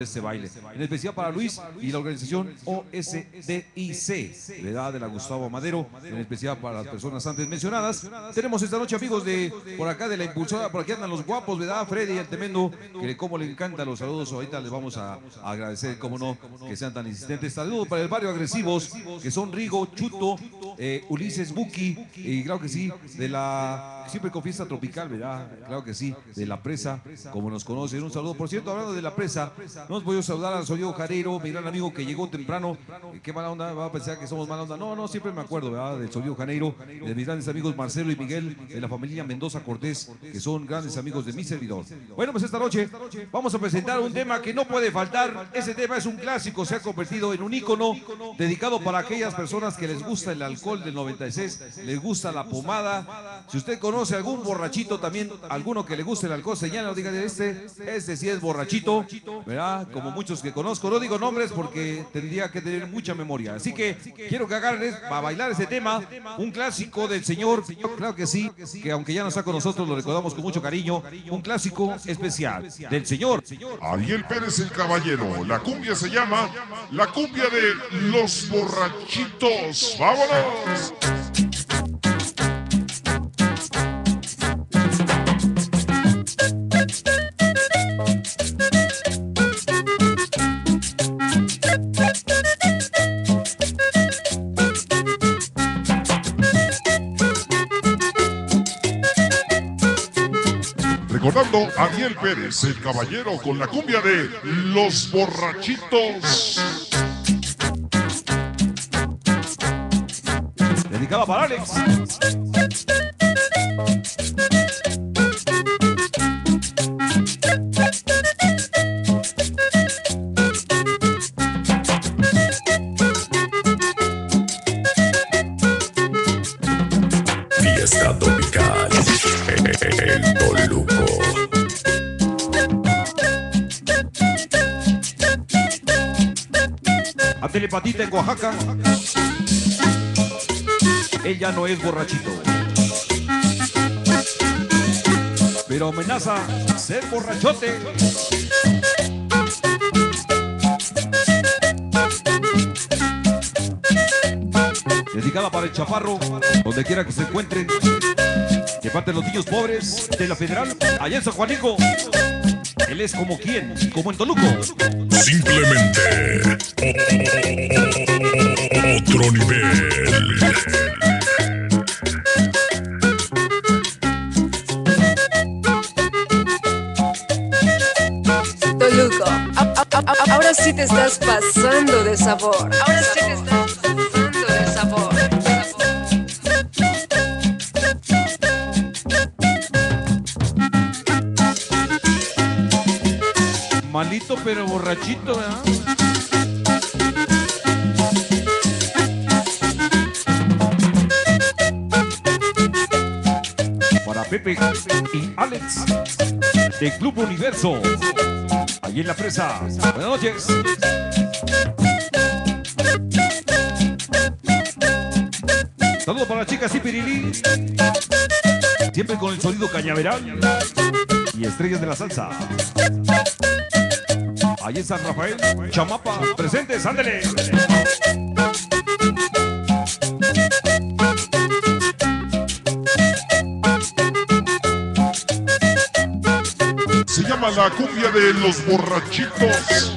Este baile, en especial para Luis y la organización OSDIC, ¿verdad? De la Gustavo Madero, en especial para las personas antes mencionadas. Tenemos esta noche, amigos, de por acá de la impulsada, por aquí andan los guapos, ¿verdad? Freddy, el tremendo, que como le encanta los saludos, ahorita les vamos a agradecer, como no, que sean tan insistentes. Saludos para el barrio Agresivos, que son Rigo, Chuto, Ulises Buki, y claro que sí, de la, siempre con fiesta tropical, ¿verdad? Claro que sí, de la presa, como nos conocen. Un saludo, por cierto, hablando de la presa. Nos voy a saludar al Solido Janeiro, mi gran amigo que llegó temprano. Qué mala onda, va a pensar que somos mala onda. No, no, siempre me acuerdo, ¿verdad? Del Solido Janeiro, de mis grandes amigos Marcelo y Miguel, de la familia Mendoza Cortés, que son grandes amigos de mi servidor. Bueno, pues esta noche vamos a presentar un tema que no puede faltar. Ese tema es un clásico, se ha convertido en un ícono dedicado para aquellas personas que les gusta el alcohol del 96, les gusta la pomada. Si usted conoce algún borrachito también, alguno que le guste el alcohol, señala, dígale, este sí es borrachito, ¿verdad? Como muchos que conozco, no digo nombres porque tendría que tener mucha memoria. Así que quiero que agarren a bailar ese tema, un clásico del señor, claro que sí, que aunque ya no está con nosotros, lo recordamos con mucho cariño, un clásico especial del señor Ariel Pérez, el caballero. La cumbia se llama la cumbia de los borrachitos. ¡Vámonos! Recordando a Ariel Pérez, el caballero, con la cumbia de Los Borrachitos. Dedicada para Alex. Fiesta tropical. El Toluco. A Telepatita en Oaxaca. Él ya no es borrachito, pero amenaza ser borrachote. Dedicada para el Chaparro, donde quiera que se encuentren, de parte de los niños pobres de la Federal, allá en San Juanico. Él es como quien, como en Toluco. Simplemente otro nivel. Toluco, ahora sí te estás pasando de sabor. Ahora sí te estás pasando de sabor. Malito pero borrachito, ¿verdad? Para Pepe y Alex de Club Universo, ahí en la presa. Buenas noches. Saludos para las chicas y Pirilí, siempre con el sonido cañaveral y estrellas de la salsa. Allí en San Rafael, Chamapa, presentes, ándale. Se llama la cumbia de los borrachitos.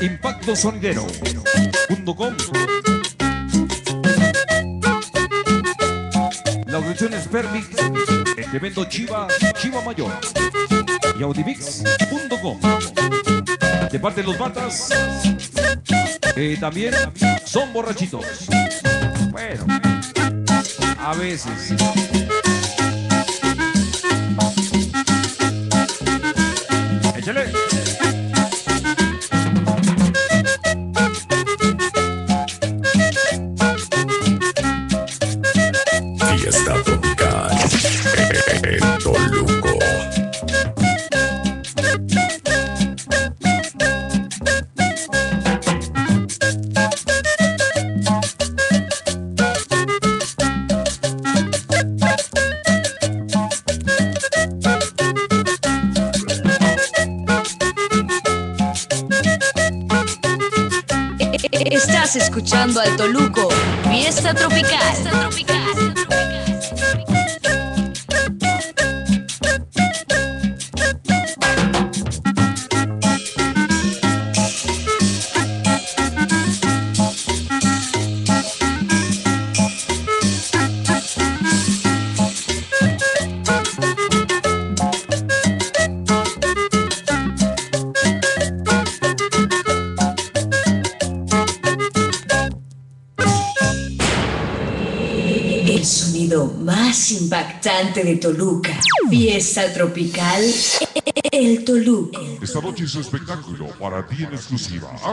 De impacto sonidero.com, la audición es Permix, el tremendo Chiva Chiva Mayor y audimix.com, de parte de los Matas, también son borrachitos. Bueno. a veces. Échale. Y está tocando el Toluco. Estás escuchando al Toluco, fiesta tropical. Fiesta tropical. Más impactante de Toluca. Fiesta tropical, el Toluco. Esta noche su espectáculo para ti en exclusiva.